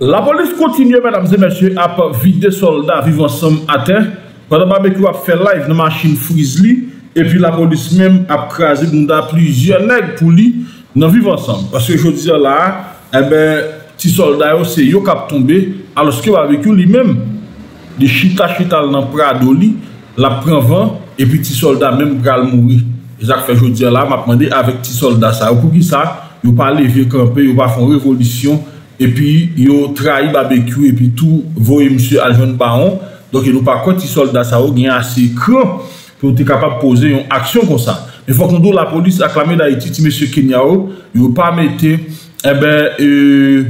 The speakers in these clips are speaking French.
La police continue, mesdames et messieurs, à vider soldats vivant ensemble à terre. Pendant que Barbecue a fait live dans la machine Frizzly, et puis la police même a crasé plusieurs nègres pour lui dans vivre ensemble. Parce que je dis là, eh ben, si soldats, c'est eux qui ont tombé, alors que Barbecue lui-même, les chita dans Prado, la prend vent, et puis les soldats même pral mourir. Et ça fait je dis là, m'a demandé avec les soldats ça, pour qui ça, ils n'ont pas levé camper, ils n'ont pas fait une révolution. Et puis, ils ont trahi Barbecue et puis tout, voyez monsieur Aljon Baron. Donc, ils n'ont pas compte, les soldats, ça ont assez cran pour être capable de poser une action comme ça. Il faut qu'on donne la police acclamée d'Haïti, monsieur Kenyao, ils n'ont pas mettre de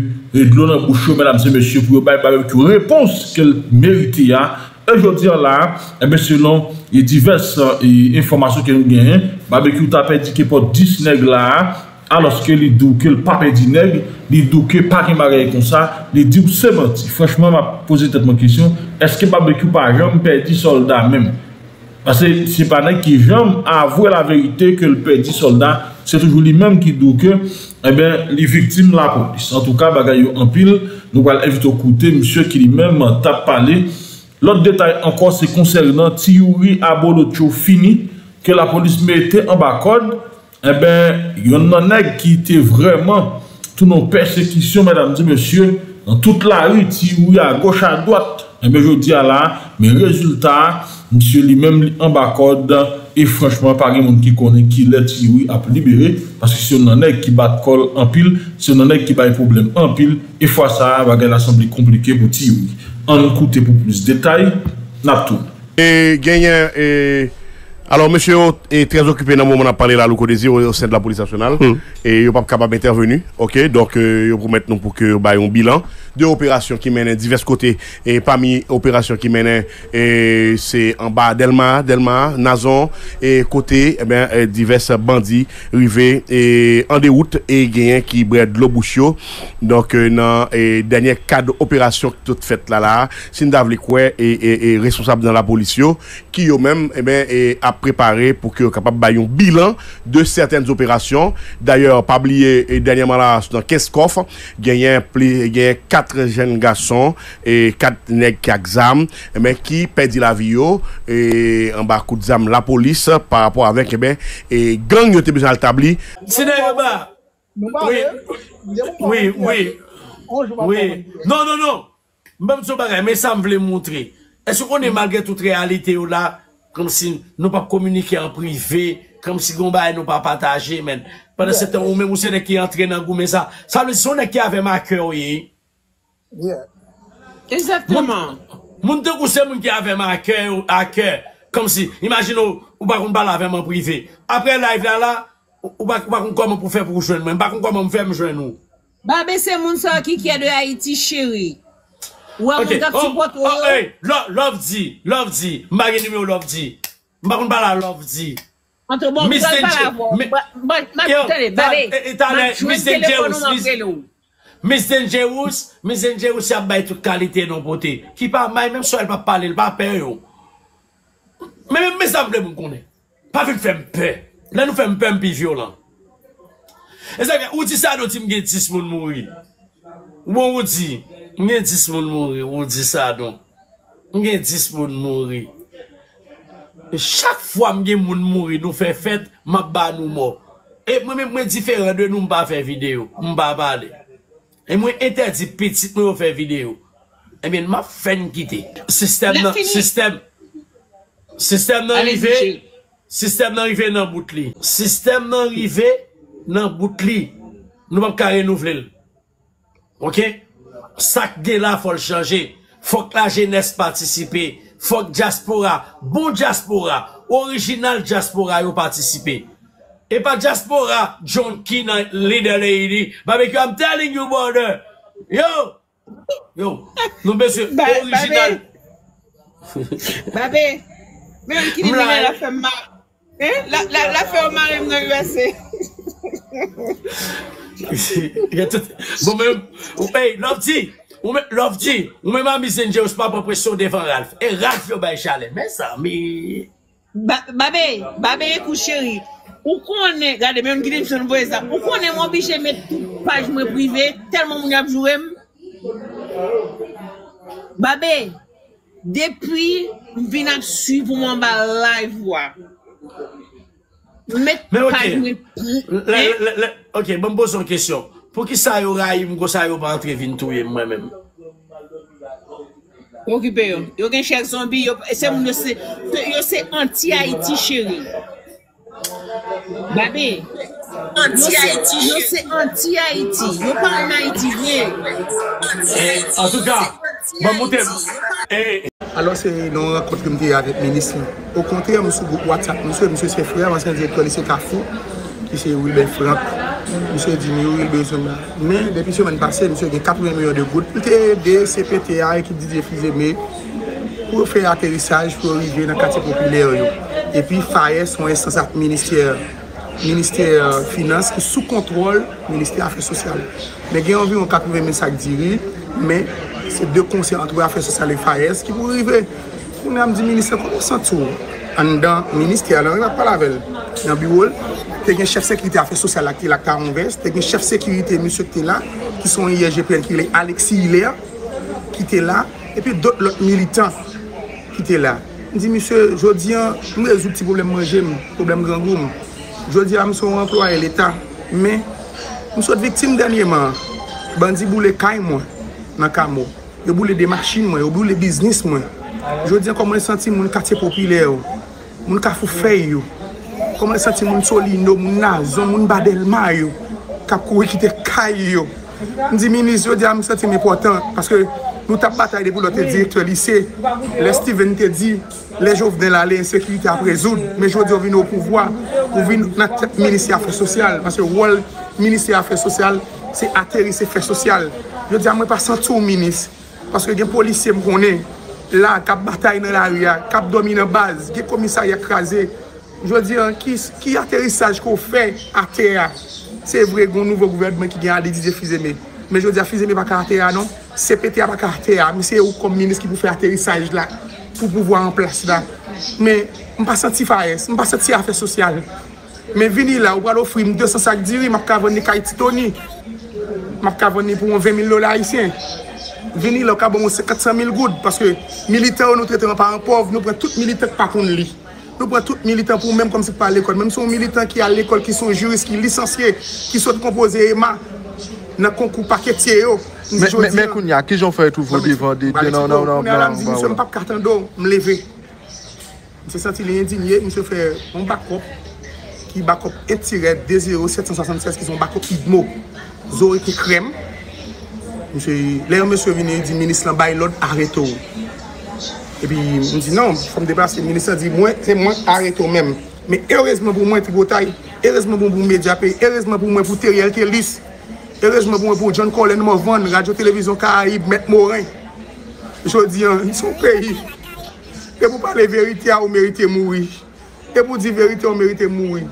l'eau dans le bouchon, mesdames et messieurs, pour Barbecue une réponse qu'elle mérite. Et je dis là, selon les diverses informations que nous avons, Barbecue t'a dit qu'il porte 10 nègres là. Alors que les doux que le pape dit nègre, les doux que pas qui marié comme ça, les doux c'est menti. Franchement, m'a posé tellement de question, est-ce que Barbecue par exemple perdit soldat même? Parce que c'est pas nègre qui jamais avouer la vérité que le perdit soldat, c'est toujours lui-même qui dit que eh bien les victimes la police. En tout cas, bagaille en pile, nous allons éviter d'écouter monsieur qui lui-même t'a parlé. L'autre détail encore c'est concernant Thiouri Abolocho fini que la police mettait en bas code. Eh bien, il y en a un qui était vraiment tout nos persécutions, mesdames et messieurs, dans toute la rue, à gauche, à droite. Eh bien, je dis à là, mais résultat, monsieur lui-même en bas code, et franchement, pas de monde qui connaît qui l'a Thiouri à libérer, parce que si on en est qui bat col en pile, si on en est qui bat problème en pile, et fois ça, va gagner l'assemblée compliquée pour Thiouri. En écoute pour plus de détails, n'a tout. Et gagnant, et. Alors, monsieur est très occupé dans le moment où on a parlé là, au sein de la police nationale. Et il n'est pas capable d'intervenir. Ok, donc, il vous mettre pour que vous ayez un bilan de opérations qui mènent à divers côtés. Et parmi opérations qui mènent, c'est en bas Delma, Nazon, et côté, eh bien, divers bandits rivés et en déroute et gagnants qui bredent l'eau bouchio. Donc, dans le dernier cadre d'opération toute faite là, Sindavlikwe est responsable dans la police, qui eux-mêmes, eh bien, a préparé pour que capable bailler un bilan de certaines opérations. D'ailleurs, pas oublier dernièrement là dans 15 coffres, il y a 4 jeunes garçons et 4 nègres qui examen mais qui perdit la vie et en bas coup de zam la police par rapport avec et gang était besoin d'établir. Oui. Non. Même ce bagage mais ça me voulait montrer. Est-ce qu'on est malgré toute réalité ou là comme si nous pas communiquer en privé, comme si on ne nous pas partager, mais pendant ce temps, même vous êtes qui entraîne dans goût, ça, ça veut dire qui avait ma cœur, oui. Exactement. Moun te goûte, moun qui avait ma cœur, à cœur, comme si, imagine, ou pas qu'on parle avec moi en privé. Après live là, ou pas qu'on comment pour faire pour joindre, même pas qu'on comment faire me joindre. Bah, mais c'est mon soeur qui est de Haïti, chérie. Ouais, okay. Love dit, Marie numéro Love dit, Marie Bala Love dit. Entre bon, Mr. Jerus, Mr. Jerus a bail toute qualité non beauté. Qui pas mal, même si elle va parler, elle va peur. Mais ça me plaît, vous connaissez. Pas vu faire peur. Là, nous faisons peur plus violent. Et ça, où dit ça, nous dit que 10 personnes mourir. Bon, on dit. Il y a 10 personnes mourir, on dit ça donc. Il y a 10 personnes mourir. Chaque fois que nous mourir, nous faisons fête, nous faisons mort. Et moi-même, je suis différent de nous, je ne vais pas faire vidéo, je ne vais pas parler. Et moi, interdit petit, je ne vais pas faire vidéo. Et bien, je vais faire quitter. Système d'arrivée. Système d'arrivée dans Boutli. Système d'arrivée dans Boutli. Nous ne pouvons pas renouveler. Ok? Ça que là, faut le changer. Faut que la jeunesse participe. Faut que diaspora, bon diaspora, original diaspora, yo participe. Et pas diaspora, John Keenan, leader lady. Barbecue, I'm telling you, brother. Yo. Nous, monsieur, original. Babé. Même qui dit, la femme marre. La femme marre, elle m'a eu assez. Bon même, hey, Love dit, ou même à Misenje, ou pas pression devant Ralph. Et Ralph, yo, bah, chalet, mais ça, mais. Babé, écoute, chérie, ou qu'on est, regardez, même qui dit, je ne vois pas ça, ou qu'on est, moi, biche, mais tout page, moi, privé, tellement, mon gars, joué, Babé, depuis, je viens de suivre mon live. Mais ok, je me pose une question. Pour qui ça y aura, je ne pas entrer vintouiller moi-même. Occupé, il y a un chèque zombie, c'est anti-Haïti, chérie. Babé, anti-Haïti, c'est anti-Haïti, il n'y a pas un Haïti. En tout cas, bon monter. Alors, c'est non rencontre que je avec le ministre. Au contraire, je suis sur WhatsApp, monsieur c'est frère, ancien directeur lycée Carrefour, qui c'est Wilbert Franck. Monsieur dit, oui, il besoin. Mais depuis ce semaine passée, monsieur a 80 millions de gouttes. TD, CPTA, qui dit mais pour faire atterrissage, pour arriver dans le quartier populaire. Et puis, FAES, son instance ministère Finances, qui sous contrôle ministère Affaires sociales. Mais il y a environ 80 000 sacs d'irés, mais c'est deux conseils entre Affaires sociales et FAES qui vont arriver. On a dit, ministère, comment ça tourne? Dans le ministère, on n'a pas la veille. Dans le bureau, il y a un chef de sécurité affaires sociales qui est là, il y a un chef de sécurité, monsieur qui est là, qui sont IRGPN, qui est Alexis Hilaire, qui est là, et puis d'autres militants qui étaient là. Je dis, monsieur, je dis, nous résoudons le problème manger, le problème grand goût. Je dis, nous sommes employés de l'État, mais nous sommes victimes dernièrement. Bandits boulent caille, moi, dans le camo. Ils boulent des machines, moi, ils boulent des business, moi. Je dis, comment les sentiments dans le quartier populaire? Mon kafou fey yo comment les sentiments mon solino mon nazon mon badelma yo k'ap kouri kite kay yo m'di ministre di am sentiment important parce que nous t'a bataille pour l'autre directeur lycée les Steven te dit les jeunes l'aller insécurité à résoudre mais jodi on vient au pouvoir pour venir notre ministère affaires sociales parce que rôle ministère affaires sociales c'est atterrisser affaires sociales je dis moi pas sentir au ministre parce que gen policier me connaît là, cap bataille dans la rue, cap domine base, qui commissariat écrasé. Je dis, qui atterrissage qu'on fait à terre? C'est vrai qu'on a un nouveau gouvernement qui a décidé de Fizeme. Mais je dis, Fizeme pas à terre, non? CPTA pas à terre. Mais c'est vous comme ministre qui vous fait atterrissage là, pour pouvoir en place là. Mais je ne pas senti FAES, je ne pas senti affaires sociales. Mais venez là, vous allez offrir 200 sacs d'iri, je vais venir à Haïti Tony. Je vais venir pour $20 000 haïtiens. Venir là, on a 400 000 gouttes parce que les militants, nous traitons par un pauvre, nous prenons tous les militants qui ne parlent pas de lui. Nous prenons tous les militants pour même comme si pas à l'école. Même si on militants qui sont à l'école, qui sont juristes, qui sont licenciés, qui sont composés EMA, dans le concours paquetier. Mais Kounia, qui j'en fais tout vous vivant? Non. Je ne suis pas carton d'eau, je me lever. Je me suis senti indigné, je me suis fait un backup qui est backup 1-20776 qui sont backup IDMO. Zoré qui crème. Là, monsieur venu dit ministre l'autre arrête-toi. Et puis, je me dis non, je me déplace, le ministre dit moi, c'est moi, arrête-toi même. Mais heureusement pour moi, Tribotaï, heureusement pour moi, Mediapay, heureusement pour moi, pour Teriel Kellis, heureusement pour moi, pour John Colin Morvan, Radio Télévision Caraïbe, Maître Morin. Je dis, ils sont pays. Et pour parler vérité, on mérite mourir. Et pour dire vérité, on mérite mourir.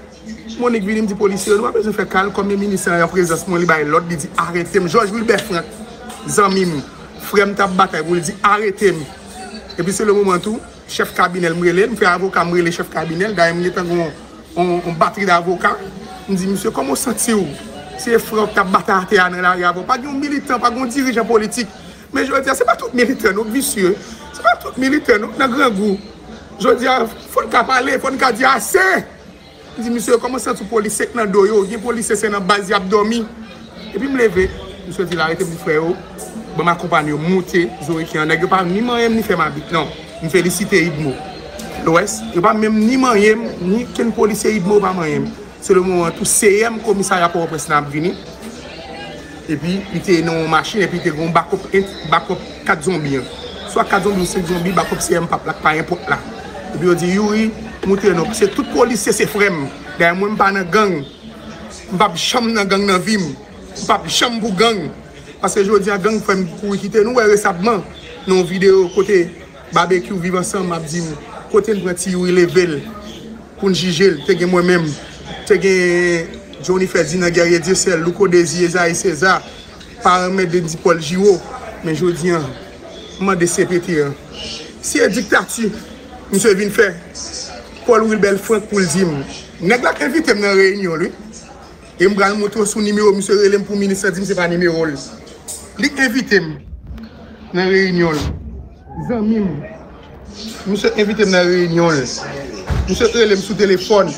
Monique Vinim dit policier, nous avons fait calme comme le ministre en présence, l'autre dit arrêtez-moi. Georges Wilbert Franck. Zamim, frère m'ta bataille, vous dit arrêtez-moi. Et puis c'est le moment où chef cabinet m'relé, me fait avocat m'relé chef cabinet, d'ailleurs m'étant on batterie d'avocat, me dit monsieur comment sentez-vous? C'est frère t'a bataille dans la rue, pas un militant, pas un dirigeant politique. Mais je veux dire c'est pas tout militant, non vicieux. C'est pas tout militant, non dans grand goût. Je veux dire faut qu'on parler, faut qu'on dire assez. Me dit monsieur comment sentez-vous policier dans doyo, les policiers c'est dans base abdomi. Et puis me lever. Monsieur dit arrêtez mon frère, je m'accompagne, je monte, je ne peux pas ni faire ma bite. Non, je félicite Idmo. L'Ouest, je ne peux même ni manger, ni qu'un policier Idmo pas manger. C'est le moment où CM, commissariat pour le snap venu. Et puis, il était dans une machine et puis il était un backup 4 zombies. Soit 4 zombies ou 5 zombies, backup CM, pas n'importe là. Et puis, il dit Yuri, montez nous. C'est tout policier, c'est frère. D'ailleurs, moi, je ne suis pas dans la gang. Je ne suis pas chambre dans la gang dans la vie. Pas chambre pour gang parce que je dis à gang femme pour quitter nous récemment nos vidéos côté barbecue vivre ensemble m'a dit côté nous petit level pour juger te moi même te gen Johnny Ferdinand Guerrier Dieu c'est Louko Désir Isaïe César paramètre de Paul Giro mais je dis moi de CPT si une dictature monsieur vient faire Paul Wilbert Franck pour le dire nèg la invité dans réunion lui. Et je vais vous montrer son numéro, monsieur Relem, pour le ministre, c'est pas numéro. Il invite. dans la réunion. Les amis, nous sommes invités dans la réunion. Nous sommes sous téléphone.